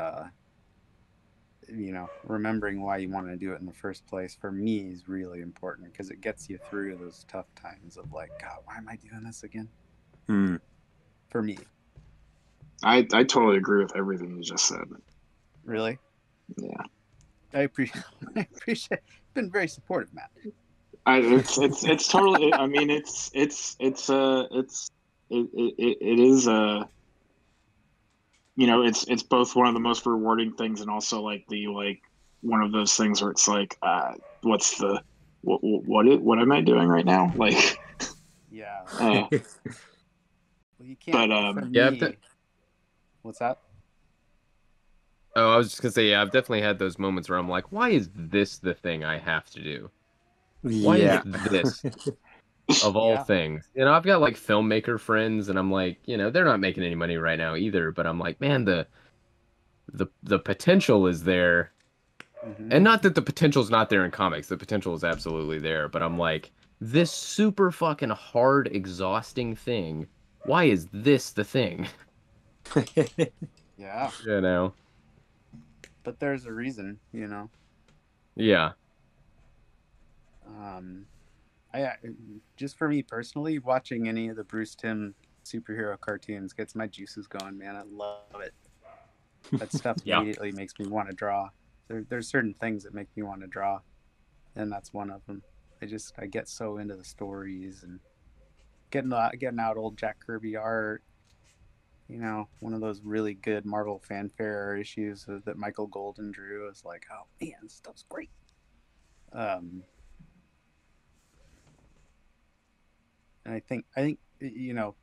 you know, remembering why you want to do it in the first place for me is really important, because it gets you through those tough times of, like, God, why am I doing this again? For me, I totally agree with everything you just said. Really? Yeah, I appreciate it. You've been very supportive, Matt. It's totally. I mean, it is you know, it's both one of the most rewarding things, and also like one of those things where it's like, what am I doing right now? Like, yeah. Well, you can't. But yeah. What's that? Oh, I was just gonna say, yeah, I've definitely had those moments where I'm like, why is this the thing I have to do? Why is this of all things? You know, I've got, like, filmmaker friends, and I'm like, you know, they're not making any money right now either, but I'm like, man, the potential is there. And not that the potential's not there in comics, the potential is absolutely there, but I'm like, this super fucking hard, exhausting thing. Why is this the thing? Yeah. You know. But there's a reason, you know. Yeah. I just, for me personally, watching any of the Bruce Timm superhero cartoons gets my juices going, man. I love it. That stuff immediately makes me want to draw. There's certain things that make me want to draw, and that's one of them. I get so into the stories and getting out old Jack Kirby art. You know, one of those really good Marvel Fanfare issues that Michael Golden drew is like, oh man, this stuff's great. And I think you know,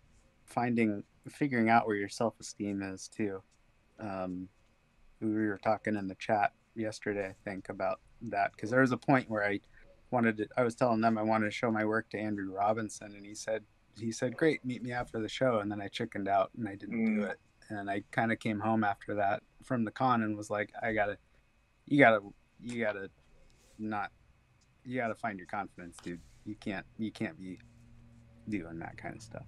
figuring out where your self-esteem is too. We were talking in the chat yesterday, I think, about that, because there was a point where I was telling them I wanted to show my work to Andrew Robinson, and he said, great, meet me after the show. And then I chickened out and I didn't do it. And I kind of came home after that from the con and was like, you gotta find your confidence, dude. You can't be doing that kind of stuff.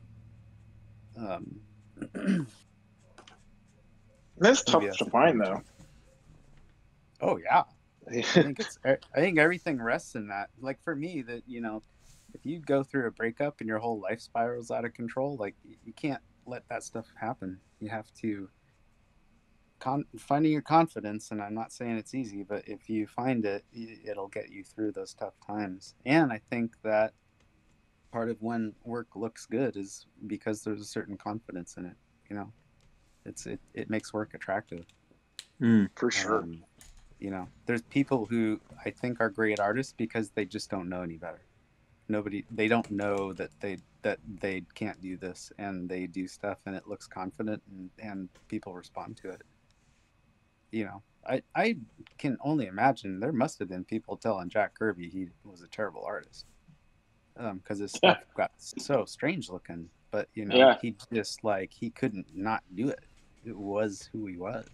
That's tough to find, though. Oh yeah. I think everything rests in that. Like for me, that, you know, if you go through a breakup and your whole life spirals out of control, like you can't let that stuff happen. You have to finding your confidence, and I'm not saying it's easy, but if you find it, it'll get you through those tough times. And I think that part of when work looks good is because there's a certain confidence in it. You know, it makes work attractive. For sure. You know, there's people who I think are great artists because they just don't know any better. They don't know that they can't do this, and they do stuff and it looks confident, and people respond to it. You know, I can only imagine there must have been people telling Jack Kirby he was a terrible artist, because his stuff got so strange looking. But you know, he just he couldn't not do it. It was who he was,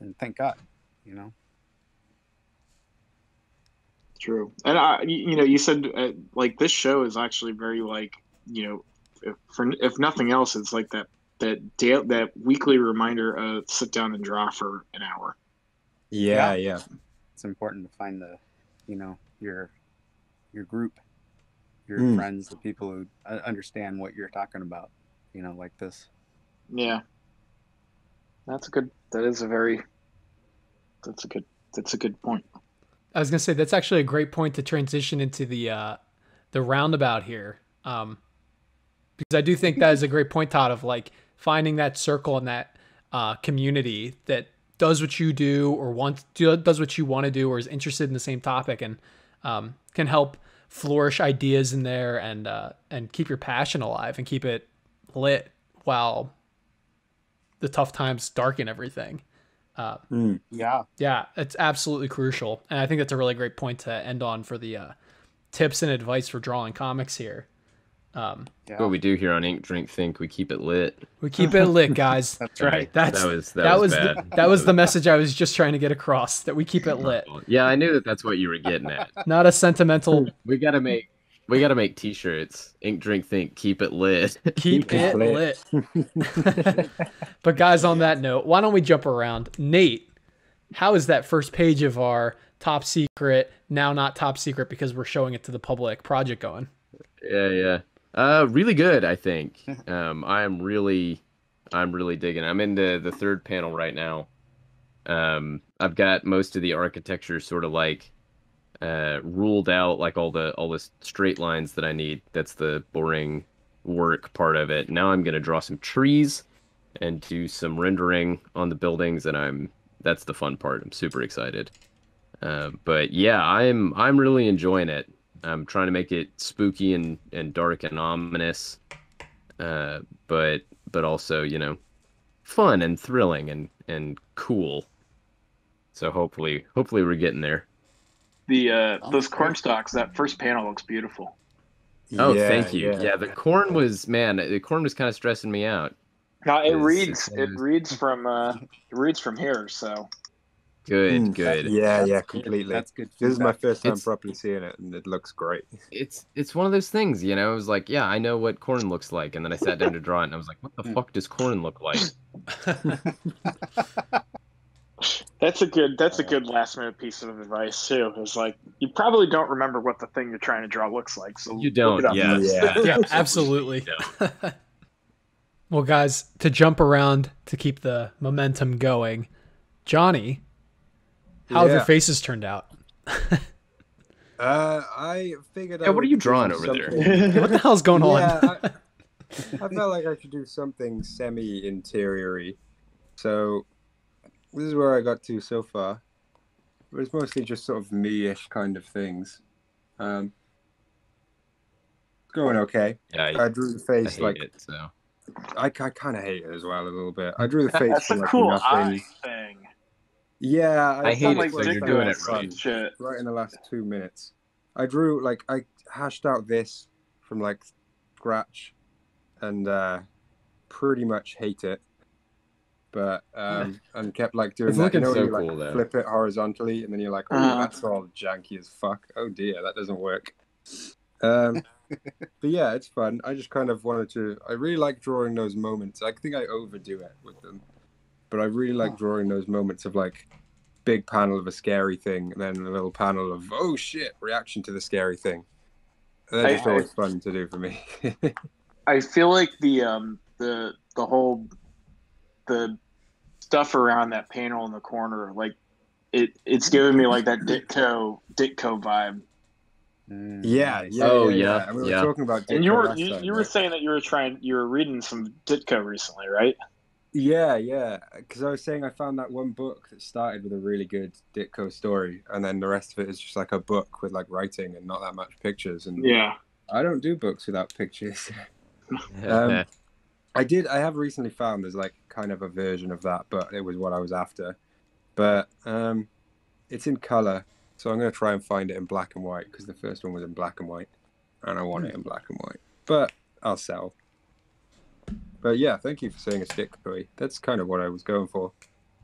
and thank God, you know. True. And you know, you said like this show is actually very you know, if nothing else, it's like that weekly reminder of sit down and draw for an hour. Yeah. It's important to find the, you know, your group, your friends, the people who understand what you're talking about, you know, like this. Yeah. That's a good point. I was going to say, that's actually a great point to transition into the roundabout here. Because I do think that is a great point, Todd, of like finding that circle and that community that does what you do or does what you want to do, or is interested in the same topic, and can help flourish ideas in there, and keep your passion alive and keep it lit while the tough times darken everything. Yeah, it's absolutely crucial, and I think that's a really great point to end on for the tips and advice for drawing comics here. What we do here on Ink Drink Think, we keep it lit. We keep it lit, guys. That's right. That was the message I was just trying to get across, that we keep it lit. Yeah, I knew that's what you were getting at. Not a sentimental. We gotta make t-shirts. Ink Drink Think, keep it lit. Keep it lit. But guys, on that note, why don't we jump around? Nate, how is that first page of our top secret, now not top secret because we're showing it to the public, project going? Yeah. Really good, I think. I'm really digging it. I'm into the third panel right now. I've got most of the architecture sort of ruled out, like all the straight lines that I need. That's the boring work part of it. Now I'm gonna draw some trees and do some rendering on the buildings, and that's the fun part. I'm super excited. But yeah, I'm really enjoying it. I'm trying to make it spooky and dark and ominous, but also, you know, fun and thrilling and cool. So hopefully we're getting there. Those corn stalks, that first panel looks beautiful. Oh, yeah, thank you. Yeah, the corn was kind of stressing me out. It reads from here, so Good. Yeah, completely. That's good. This is my first time properly seeing it, and it looks great. It's one of those things, you know. It was like, yeah, I know what corn looks like, and then I sat down to draw it, and I was like, what the fuck does corn look like? That's a good last minute piece of advice too. It's like, you probably don't remember what the thing you're trying to draw looks like, so you don't. Yeah, absolutely. Well, guys, to jump around to keep the momentum going, Jonny, how have your faces turned out? I figured. Yeah, what are you drawing over there? What the hell's going on? I felt like I should do something semi-interior-y. So this is where I got to so far. It was mostly just sort of me-ish kind of things. Going okay. Yeah, I drew the face I kind of hate it as well a little bit. I drew the face. That's a cool eye thing. Yeah, I hate it. So you're doing it right in the last 2 minutes. I drew like I hashed out this from like scratch, and pretty much hate it. But and kept like doing that. You know, you like flip it horizontally, and then you're like, oh, that's all janky as fuck. Oh dear, that doesn't work. But yeah, it's fun. I just kind of wanted to. I really like drawing those moments. I think I overdo it with them. But I really like drawing those moments of like big panel of a scary thing, and then a little panel of, oh shit, reaction to the scary thing. That's just always fun to do for me. I feel like the stuff around that panel in the corner, like it's giving me like that Ditko vibe. Yeah. We were talking about Ditko, and you were saying that you were reading some Ditko recently, right? Yeah, because I was saying I found that one book that started with a really good Ditko story, and then the rest of it is just like a book with like writing and not that much pictures. And yeah, I don't do books without pictures. I have recently found there's like kind of a version of that, but it was what I was after. But it's in color, so I'm going to try and find it in black and white, because the first one was in black and white, and I want it in black and white. But I'll sell. But yeah, thank you for saying a stick boy. That's kind of what I was going for.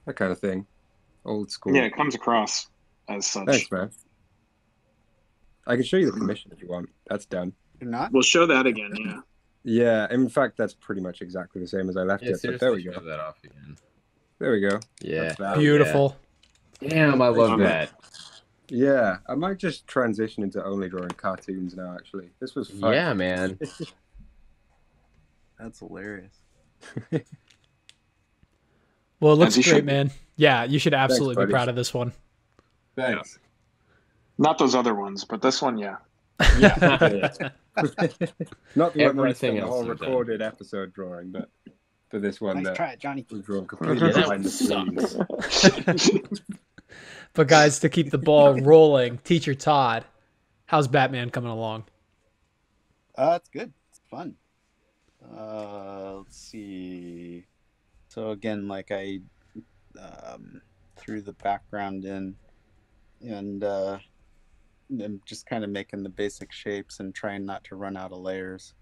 That kind of thing. Old school. Yeah, it comes across as such. Thanks, man. I can show you the commission if you want. That's done. You're not? We'll show that again, yeah. Yeah, in fact, that's pretty much exactly the same as I left it. But there we go. Show that off again. There we go. Yeah. Beautiful. Yeah. Damn, I love that. Yeah, I might just transition into only drawing cartoons now, actually. This was fun. Yeah, man. That's hilarious. Well, it looks great, man. Yeah, you should absolutely be proud of this one. Thanks. Not those other ones, but this one, yeah. Yeah. Not the everything else. The whole recorded episode drawing, but for this one, nice try, Jonny. We draw completely behind the scenes. But guys, to keep the ball rolling, Teacher Todd, how's Batman coming along? It's good. It's fun. Let's see. So again, like I threw the background in, and I'm just kind of making the basic shapes and trying not to run out of layers.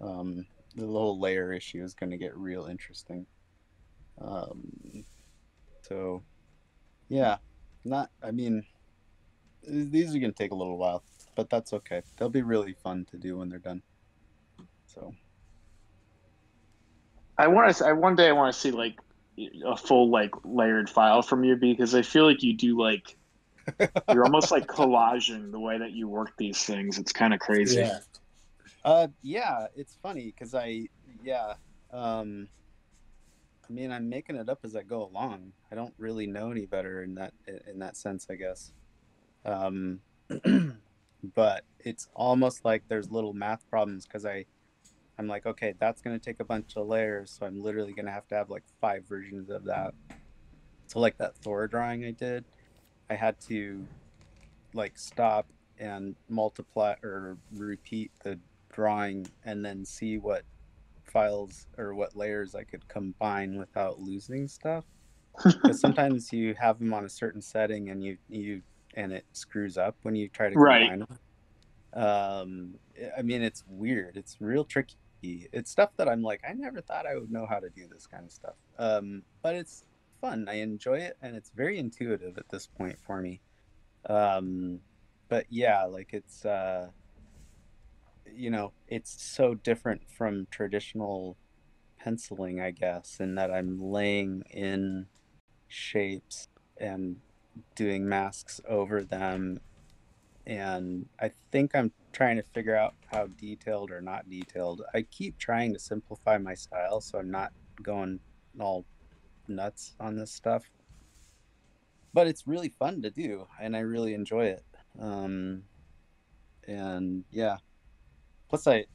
The little layer issue is going to get real interesting. So yeah, these are going to take a little while, but that's okay. They'll be really fun to do when they're done. So I one day I want to see like a full like layered file from you, because I feel like you do like you're almost like collaging the way that you work these things. It's kind of crazy. Yeah. Yeah, it's funny because I'm making it up as I go along. I don't really know any better in that sense, I guess. But it's almost like there's little math problems, because I'm like, okay, that's going to take a bunch of layers, so I'm literally going to have like 5 versions of that. So like that Thor drawing I did, I had to like stop and multiply or repeat the drawing and then see what files or what layers I could combine without losing stuff. Because sometimes you have them on a certain setting and you it screws up when you try to combine them. It's weird. It's real tricky. It's stuff that I'm like, I never thought I would know how to do this kind of stuff. But it's fun. I enjoy it, and it's very intuitive at this point for me. But yeah, like it's, you know, it's so different from traditional penciling, I guess, in that I'm laying in shapes and doing masks over them. And I think I'm trying to figure out how detailed or not detailed. I keep trying to simplify my style, so I'm not going all nuts on this stuff. But it's really fun to do, and I really enjoy it. And yeah, plus I've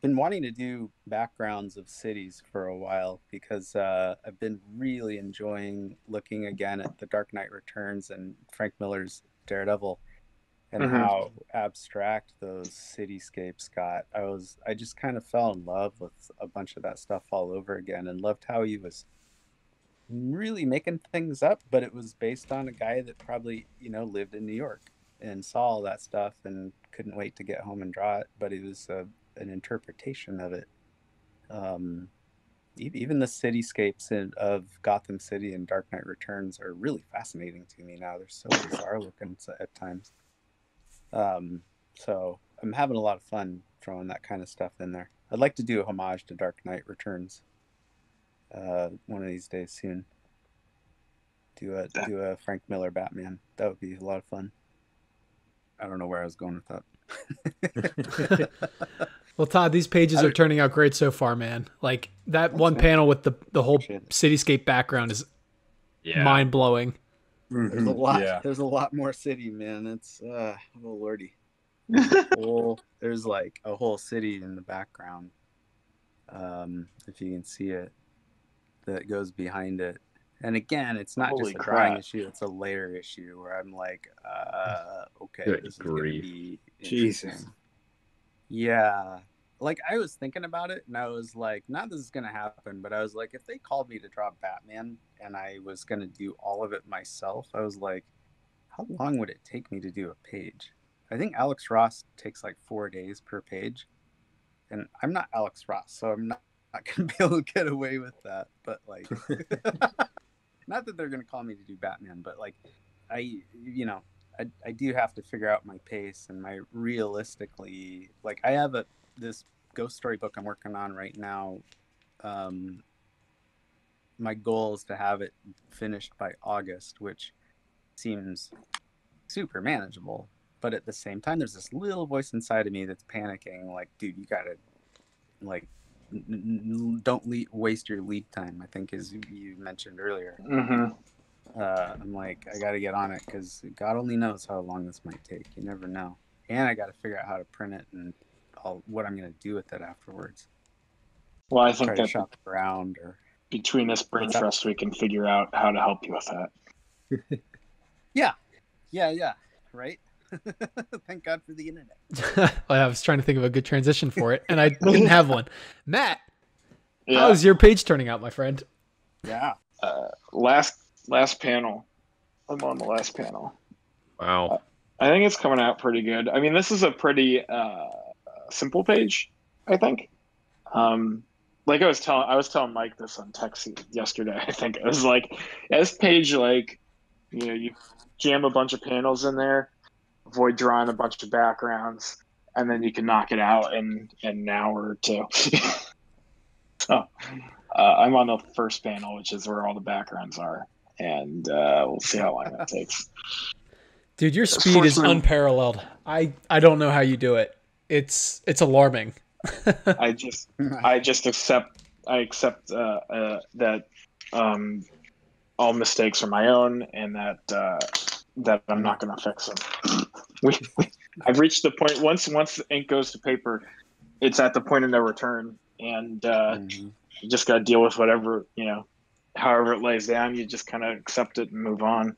been wanting to do backgrounds of cities for a while, because I've been really enjoying looking again at the Dark Knight Returns and Frank Miller's Daredevil, and how abstract those cityscapes got. I just kind of fell in love with a bunch of that stuff all over again, and loved how he was really making things up, but it was based on a guy that probably, you know, lived in New York and saw all that stuff and couldn't wait to get home and draw it. But it was an interpretation of it. Even the cityscapes of Gotham City and Dark Knight Returns are really fascinating to me now. They're so bizarre looking at times. So I'm having a lot of fun throwing that kind of stuff in there. I'd like to do a homage to Dark Knight Returns one of these days soon. Do a Frank Miller Batman. That would be a lot of fun. I don't know where I was going with that. Well, Todd, these pages are turning out great so far, man. Like that one panel with the whole cityscape background is mind blowing. There's a lot. Yeah. There's a lot more city, man. It's oh lordy. There's like a whole city in the background. If you can see it, that goes behind it. And again, it's not just a drawing issue; it's a layer issue where I'm like, okay, this is gonna be interesting. Jesus. Yeah, like I was thinking about it, and I was like, not this is gonna happen, but I was like, if they called me to draw Batman and I was gonna do all of it myself, I was like, how long would it take me to do a page? I think Alex Ross takes like 4 days per page, and I'm not Alex Ross, so I'm not gonna be able to get away with that. But like, not that they're gonna call me to do Batman, but like, I do have to figure out my pace and my realistically, like I have this ghost story book I'm working on right now. My goal is to have it finished by August, which seems super manageable. But at the same time, there's this little voice inside of me that's panicking. Like, dude, you gotta like, don't waste your lead time, I think, as you mentioned earlier. Mm-hmm. I'm like, I gotta get on it, because God only knows how long this might take. You never know. And I gotta figure out how to print it and what I'm gonna do with it afterwards. Well, I think that shop around between this brain trust, we can figure out how to help you with that. Yeah. Right. Thank God for the internet. I was trying to think of a good transition for it, and I didn't have one. Matt, how's your page turning out, my friend? Yeah. Last panel. I'm on the last panel. Wow. I think it's coming out pretty good. I mean, this is a pretty simple page, I think. Like I was telling Mike this on text yesterday, I think. I was like, this page, like, you know, you jam a bunch of panels in there, avoid drawing a bunch of backgrounds, and then you can knock it out in an hour or two. So, I'm on the first panel, which is where all the backgrounds are. And we'll see how long that takes. Dude, your speed is unparalleled. I don't know how you do it. It's alarming. I just accept that all mistakes are my own, and that I'm not going to fix them. I've reached the point once the ink goes to paper, it's at the point of no return, and you just got to deal with whatever, you know. However it lays down, you just kind of accept it and move on.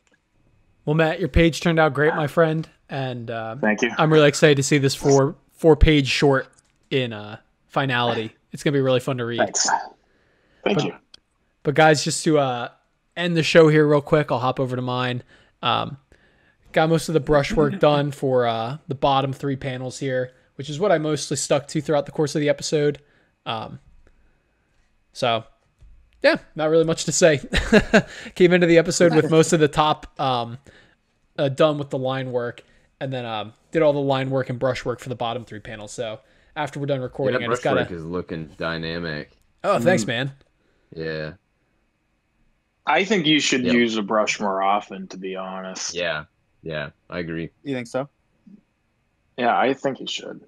Well, Matt, your page turned out great, my friend, and thank you. I'm really excited to see this four-page short in finality. It's gonna be really fun to read. Thanks. Thank you. But guys, just to end the show here real quick, I'll hop over to mine. Got most of the brushwork done for the bottom three panels here, which is what I mostly stuck to throughout the course of the episode. So. Yeah, not really much to say. Came into the episode with most of the top done with the line work, and then did all the line work and brush work for the bottom three panels. So after we're done recording, yeah, I just gotta... brush work is looking dynamic. Oh, thanks, man. Yeah. I think you should use a brush more often, to be honest. Yeah, yeah, I agree. You think so? Yeah, I think you should.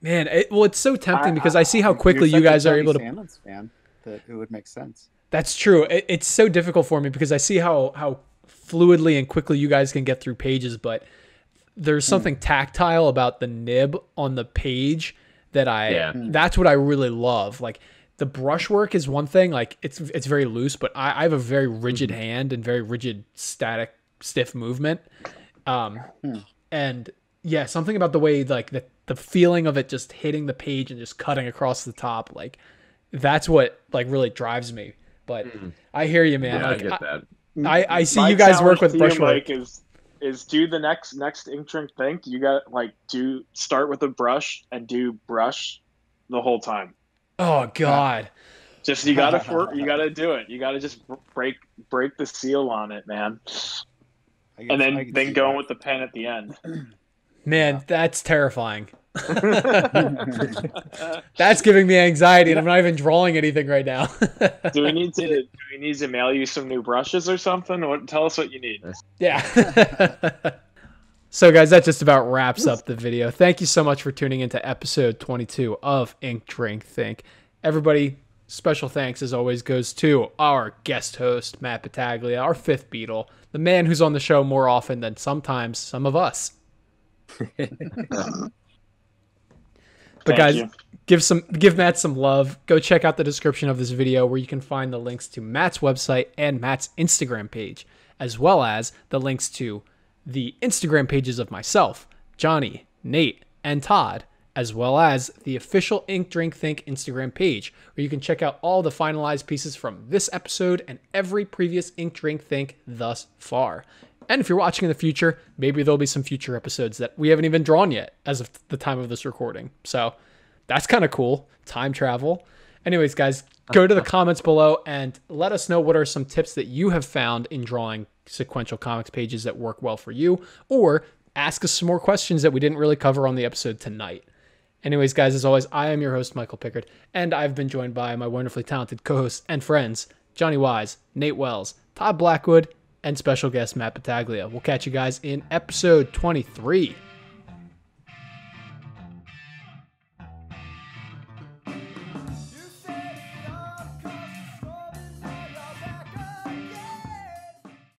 Man, it's so tempting because I see how quickly you guys are able to... Sandals fan, that it would make sense. That's true. It's so difficult for me because I see how fluidly and quickly you guys can get through pages, but there's something tactile about the nib on the page that that's what I really love. Like, the brushwork is one thing, like it's very loose, but I have a very rigid hand and very rigid, static, stiff movement. And yeah, something about the way, like the feeling of it just hitting the page and just cutting across the top, like that's what like really drives me. But I hear you, man. Yeah, like, I get that. I see you guys work with brushwork. Is do the next ink drink think. You got like do start with a brush and do brush the whole time. Oh God! Just you gotta do it. You gotta just break the seal on it, man. And then going with the pen at the end. Man, that's terrifying. That's giving me anxiety, and I'm not even drawing anything right now. do we need to mail you some new brushes or something? Tell us what you need. Yeah. So guys, that just about wraps up the video. Thank you so much for tuning into episode 22 of Ink Drink Think. Everybody, special thanks as always goes to our guest host, Matt Battaglia, our fifth Beatle, the man who's on the show more often than sometimes some of us. But guys, give Matt some love. Go check out the description of this video where you can find the links to Matt's website and Matt's Instagram page, as well as the links to the Instagram pages of myself, Johnny, Nate, and Todd, as well as the official Ink Drink Think Instagram page, where you can check out all the finalized pieces from this episode and every previous Ink Drink Think thus far. And if you're watching in the future, maybe there'll be some future episodes that we haven't even drawn yet as of the time of this recording. So that's kind of cool. Time travel. Anyways, guys, go to the comments below and let us know what are some tips that you have found in drawing sequential comics pages that work well for you, or ask us some more questions that we didn't really cover on the episode tonight. Anyways, guys, as always, I am your host, Michael Pickard, and I've been joined by my wonderfully talented co-hosts and friends, Jonny Wise, Nate Wells, Todd Blackwood, and special guest Matt Battaglia. We'll catch you guys in episode 23.